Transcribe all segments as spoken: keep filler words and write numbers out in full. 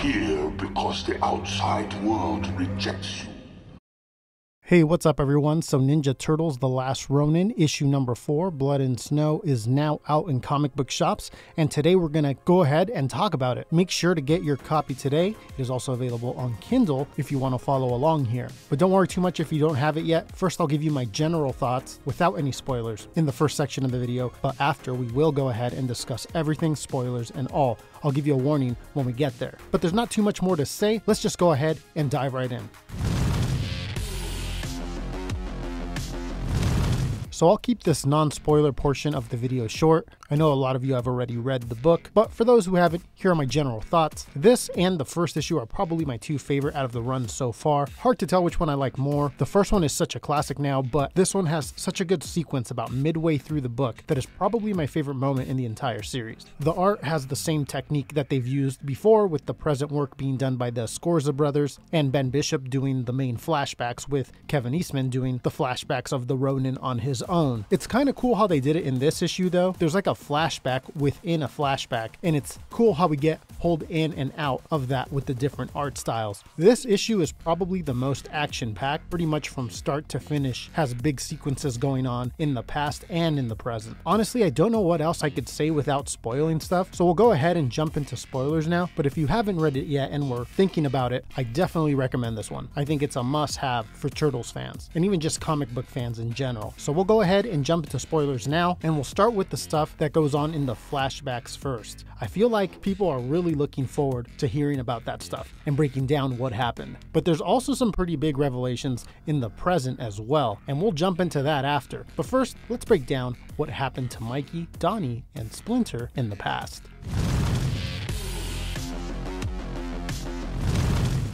here because the outside world rejects you. Hey, what's up everyone? So Ninja Turtles The Last Ronin, issue number four, Blood and Snow, is now out in comic book shops, and today we're going to go ahead and talk about it. Make sure to get your copy today. It is also available on Kindle if you want to follow along here. But don't worry too much if you don't have it yet. First, I'll give you my general thoughts without any spoilers in the first section of the video, but after we will go ahead and discuss everything, spoilers and all. I'll give you a warning when we get there. But there's not too much more to say. Let's just go ahead and dive right in. So I'll keep this non-spoiler portion of the video short. I know a lot of you have already read the book, but for those who haven't, here are my general thoughts. This and the first issue are probably my two favorite out of the run so far. Hard to tell which one I like more. The first one is such a classic now, but this one has such a good sequence about midway through the book that is probably my favorite moment in the entire series. The art has the same technique that they've used before, with the present work being done by the Escorza brothers and Ben Bishop doing the main flashbacks, with Kevin Eastman doing the flashbacks of the Ronin on his own. It's kind of cool how they did it in this issue though. There's like a flashback within a flashback, and it's cool how we get pulled in and out of that with the different art styles. This issue is probably the most action-packed, pretty much from start to finish, has big sequences going on in the past and in the present. Honestly, I don't know what else I could say without spoiling stuff, so we'll go ahead and jump into spoilers now, but if you haven't read it yet and were thinking about it, I definitely recommend this one. I think it's a must-have for Turtles fans, and even just comic book fans in general. So we'll go ahead and jump into spoilers now, and we'll start with the stuff that goes on in the flashbacks first. I feel like people are really looking forward to hearing about that stuff and breaking down what happened. But there's also some pretty big revelations in the present as well, and we'll jump into that after. But first, let's break down what happened to Mikey, Donnie, and Splinter in the past.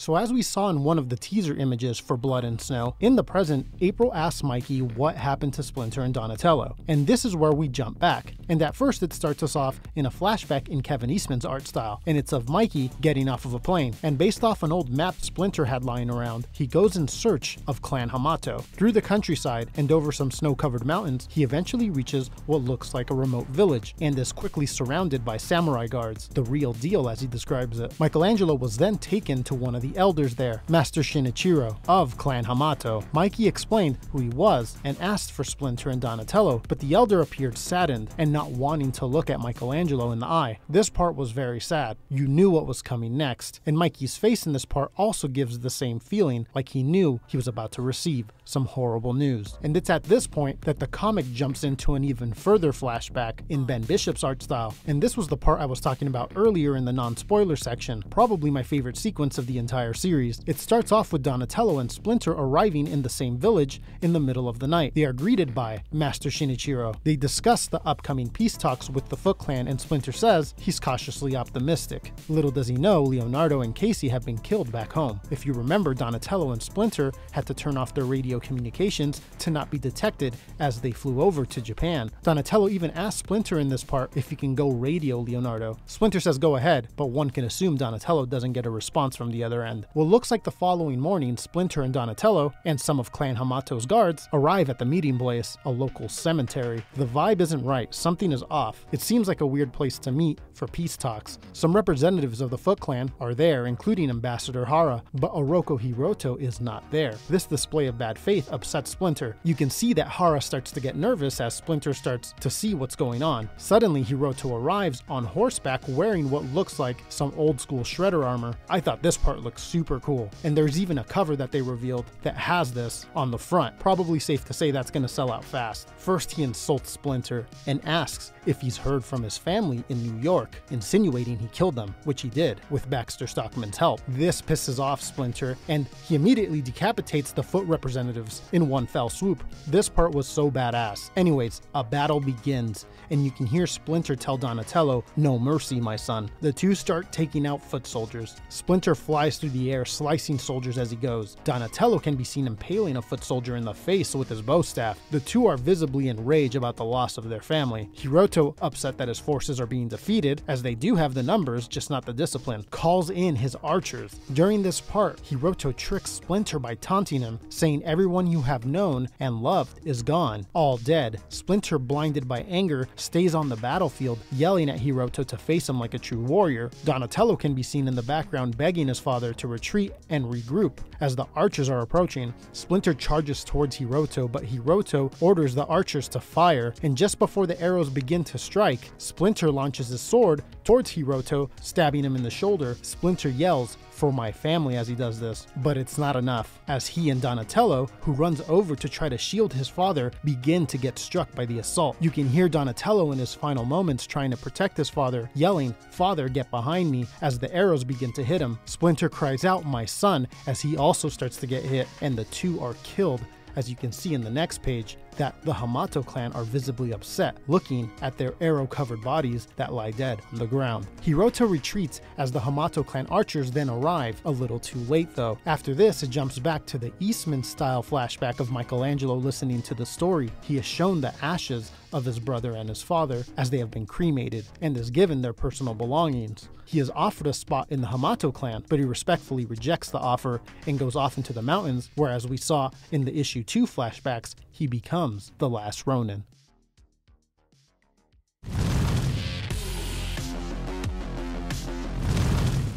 So as we saw in one of the teaser images for Blood and Snow, in the present, April asks Mikey what happened to Splinter and Donatello. And this is where we jump back. And at first it starts us off in a flashback in Kevin Eastman's art style, and it's of Mikey getting off of a plane. And based off an old map Splinter had lying around, he goes in search of Clan Hamato. Through the countryside and over some snow-covered mountains, he eventually reaches what looks like a remote village and is quickly surrounded by samurai guards, the real deal as he describes it. Michelangelo was then taken to one of the elders there, Master Shinichiro of Clan Hamato. Mikey explained who he was and asked for Splinter and Donatello, but the elder appeared saddened and not wanting to look at Michelangelo in the eye. This part was very sad. You knew what was coming next, and Mikey's face in this part also gives the same feeling, like he knew he was about to receive some horrible news. And it's at this point that the comic jumps into an even further flashback in Ben Bishop's art style, and this was the part I was talking about earlier in the non-spoiler section, probably my favorite sequence of the entire series. It starts off with Donatello and Splinter arriving in the same village in the middle of the night. They are greeted by Master Shinichiro. They discuss the upcoming peace talks with the Foot Clan, and Splinter says he's cautiously optimistic. Little does he know, Leonardo and Casey have been killed back home. If you remember, Donatello and Splinter had to turn off their radio communications to not be detected as they flew over to Japan. Donatello even asks Splinter in this part if he can go radio Leonardo. Splinter says go ahead, but one can assume Donatello doesn't get a response from the other end. Well, looks like the following morning, Splinter and Donatello, and some of Clan Hamato's guards, arrive at the meeting place, a local cemetery. The vibe isn't right, something is off. It seems like a weird place to meet for peace talks. Some representatives of the Foot Clan are there, including Ambassador Hara, but Oroku Hiroto is not there. This display of bad faith upsets Splinter. You can see that Hara starts to get nervous as Splinter starts to see what's going on. Suddenly, Hiroto arrives on horseback wearing what looks like some old-school shredder armor. I thought this part looked super cool, and there's even a cover that they revealed that has this on the front. Probably safe to say that's gonna sell out fast. First, he insults Splinter and asks if he's heard from his family in New York, insinuating he killed them, which he did, with Baxter Stockman's help. This pisses off Splinter, and he immediately decapitates the Foot representatives in one fell swoop. This part was so badass. Anyways, a battle begins, and you can hear Splinter tell Donatello, "No mercy, my son." The two start taking out Foot soldiers. Splinter flies through through the air, slicing soldiers as he goes. Donatello can be seen impaling a foot soldier in the face with his bow staff. The two are visibly enraged about the loss of their family. Hiroto, upset that his forces are being defeated, as they do have the numbers, just not the discipline, calls in his archers. During this part, Hiroto tricks Splinter by taunting him, saying everyone you have known and loved is gone, all dead. Splinter, blinded by anger, stays on the battlefield, yelling at Hiroto to face him like a true warrior. Donatello can be seen in the background begging his father to retreat and regroup. As the archers are approaching, Splinter charges towards Hiroto, but Hiroto orders the archers to fire, and just before the arrows begin to strike, Splinter launches his sword towards Hiroto, stabbing him in the shoulder. Splinter yells, "For my family," as he does this, but it's not enough, as he and Donatello, who runs over to try to shield his father, begin to get struck by the assault. You can hear Donatello in his final moments trying to protect his father, yelling, "Father, get behind me," as the arrows begin to hit him. Splinter cries out, "My son," as he also starts to get hit, and the two are killed, as you can see in the next page, that the Hamato clan are visibly upset, looking at their arrow-covered bodies that lie dead on the ground. Hiroto retreats as the Hamato clan archers then arrive, a little too late though. After this, it jumps back to the Eastman-style flashback of Michelangelo listening to the story. He is shown the ashes of his brother and his father as they have been cremated, and is given their personal belongings. He is offered a spot in the Hamato clan, but he respectfully rejects the offer and goes off into the mountains, where, as we saw in the issue two flashbacks, he becomes the last Ronin.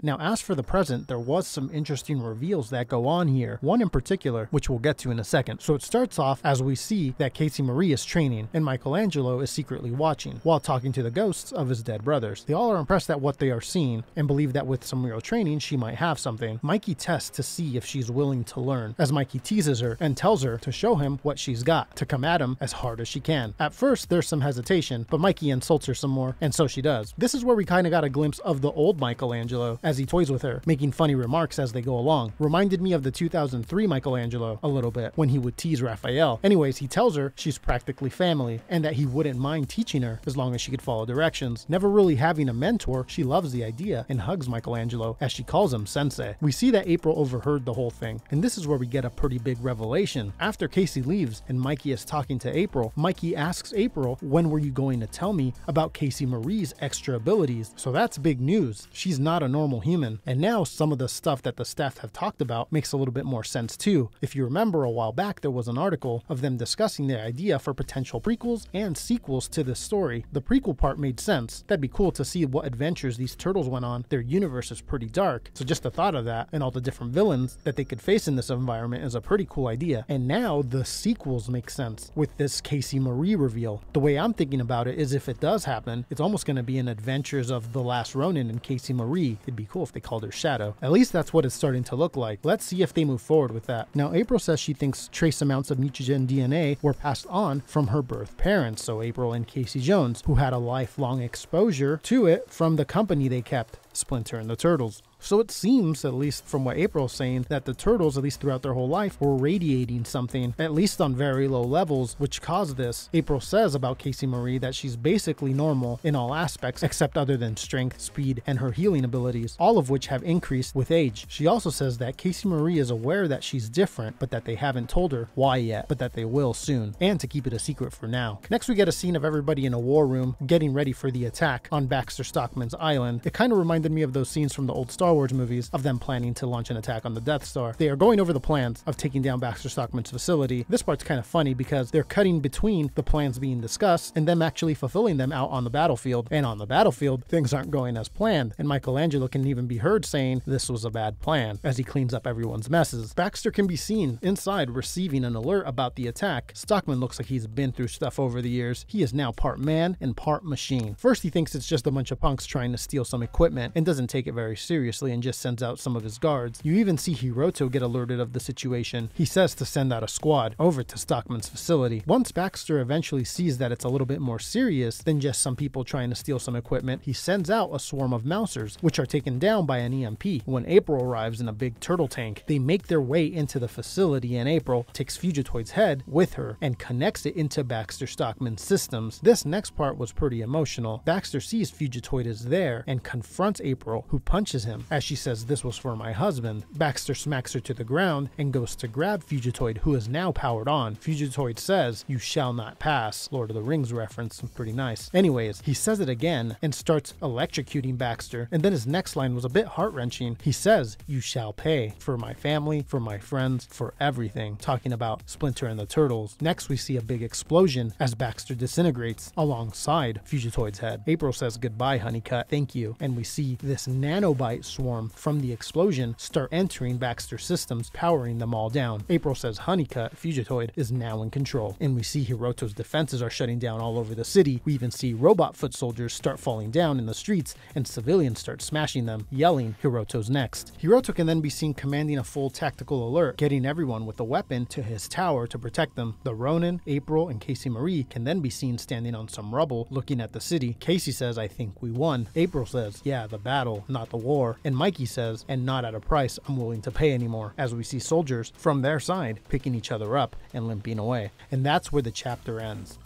Now, as for the present, there was some interesting reveals that go on here, one in particular, which we'll get to in a second. So it starts off as we see that Casey Marie is training, and Michelangelo is secretly watching, while talking to the ghosts of his dead brothers. They all are impressed at what they are seeing, and believe that with some real training, she might have something. Mikey tests to see if she's willing to learn, as Mikey teases her and tells her to show him what she's got, to come at him as hard as she can. At first, there's some hesitation, but Mikey insults her some more, and so she does. This is where we kind of got a glimpse of the old Michelangelo, as he toys with her, making funny remarks as they go along. Reminded me of the two thousand three Michelangelo a little bit, when he would tease Raphael. Anyways, he tells her she's practically family, and that he wouldn't mind teaching her as long as she could follow directions. Never really having a mentor, she loves the idea and hugs Michelangelo, as she calls him sensei. We see that April overheard the whole thing, and this is where we get a pretty big revelation. After Casey leaves and Mikey is talking to April, Mikey asks April, "When were you going to tell me about Casey Marie's extra abilities?" So that's big news. She's not a normal human. And now some of the stuff that the staff have talked about makes a little bit more sense too. If you remember, a while back there was an article of them discussing the idea for potential prequels and sequels to this story. The prequel part made sense. That'd be cool to see what adventures these turtles went on. Their universe is pretty dark, so just the thought of that and all the different villains that they could face in this environment is a pretty cool idea. And now the sequels make sense with this Casey Marie reveal. The way I'm thinking about it is, if it does happen, it's almost going to be an Adventures of the Last Ronin and Casey Marie. It'd be cool if they called her Shadow. At least that's what it's starting to look like. Let's see if they move forward with that. Now, April says she thinks trace amounts of mutagen D N A were passed on from her birth parents, so April and Casey Jones, who had a lifelong exposure to it from the company they kept, Splinter and the Turtles. So it seems, at least from what April's saying, that the turtles, at least throughout their whole life, were radiating something, at least on very low levels, which caused this. April says about Casey Marie that she's basically normal in all aspects, except other than strength, speed, and her healing abilities, all of which have increased with age. She also says that Casey Marie is aware that she's different, but that they haven't told her why yet, but that they will soon, and to keep it a secret for now. Next, we get a scene of everybody in a war room getting ready for the attack on Baxter Stockman's island. It kind of reminded me of those scenes from the old Star Star Wars movies of them planning to launch an attack on the Death Star. They are going over the plans of taking down Baxter Stockman's facility. This part's kind of funny because they're cutting between the plans being discussed and them actually fulfilling them out on the battlefield. And on the battlefield, things aren't going as planned, and Michelangelo can even be heard saying this was a bad plan as he cleans up everyone's messes. Baxter can be seen inside receiving an alert about the attack. Stockman looks like he's been through stuff over the years. He is now part man and part machine. First, he thinks it's just a bunch of punks trying to steal some equipment and doesn't take it very seriously, and just sends out some of his guards. You even see Hiroto get alerted of the situation. He says to send out a squad over to Stockman's facility. Once Baxter eventually sees that it's a little bit more serious than just some people trying to steal some equipment, he sends out a swarm of mousers, which are taken down by an E M P. When April arrives in a big turtle tank, they make their way into the facility, and April takes Fugitoid's head with her and connects it into Baxter Stockman's systems. This next part was pretty emotional. Baxter sees Fugitoid is there and confronts confronts April, who punches him. As she says this was for my husband, Baxter smacks her to the ground and goes to grab Fugitoid, who is now powered on. Fugitoid says, "You shall not pass." Lord of the Rings reference, pretty nice. Anyways, he says it again and starts electrocuting Baxter, and then his next line was a bit heart-wrenching. He says, "You shall pay for my family, for my friends, for everything," talking about Splinter and the Turtles. Next, we see a big explosion as Baxter disintegrates alongside Fugitoid's head. April says, "Goodbye, Honeycutt, thank you," and we see this nanobite swarm from the explosion start entering Baxter's systems, powering them all down. April says Honeycutt, Fugitoid, is now in control, and we see Hiroto's defenses are shutting down all over the city. We even see robot foot soldiers start falling down in the streets, and civilians start smashing them, yelling, "Hiroto's next." Hiroto can then be seen commanding a full tactical alert, getting everyone with a weapon to his tower to protect them. The Ronin, April, and Casey Marie can then be seen standing on some rubble, looking at the city. Casey says, "I think we won." April says, "Yeah, the battle, not the war." And Mikey says, "And not at a price I'm willing to pay anymore," as we see soldiers from their side picking each other up and limping away. And that's where the chapter ends.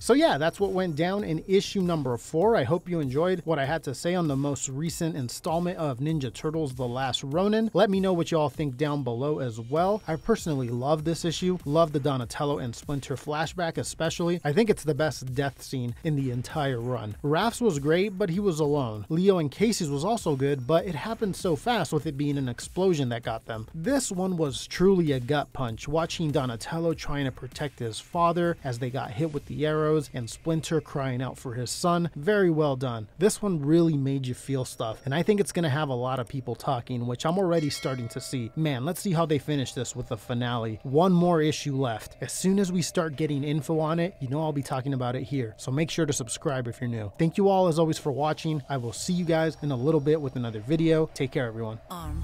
So yeah, that's what went down in issue number four. I hope you enjoyed what I had to say on the most recent installment of Ninja Turtles The Last Ronin. Let me know what you all think down below as well. I personally love this issue. Love the Donatello and Splinter flashback especially. I think it's the best death scene in the entire run. Raph's was great, but he was alone. Leo and Casey's was also good, but it happened so fast with it being an explosion that got them. This one was truly a gut punch, watching Donatello trying to protect his father as they got hit with the arrows, and Splinter crying out for his son. Very well done. This one really made you feel stuff, and I think it's going to have a lot of people talking, which I'm already starting to see. Man, let's see how they finish this with the finale. One more issue left. As soon as we start getting info on it, you know I'll be talking about it here, so make sure to subscribe if you're new. Thank you all as always for watching. I will see you guys in a little bit with another video. Take care, everyone. Armed.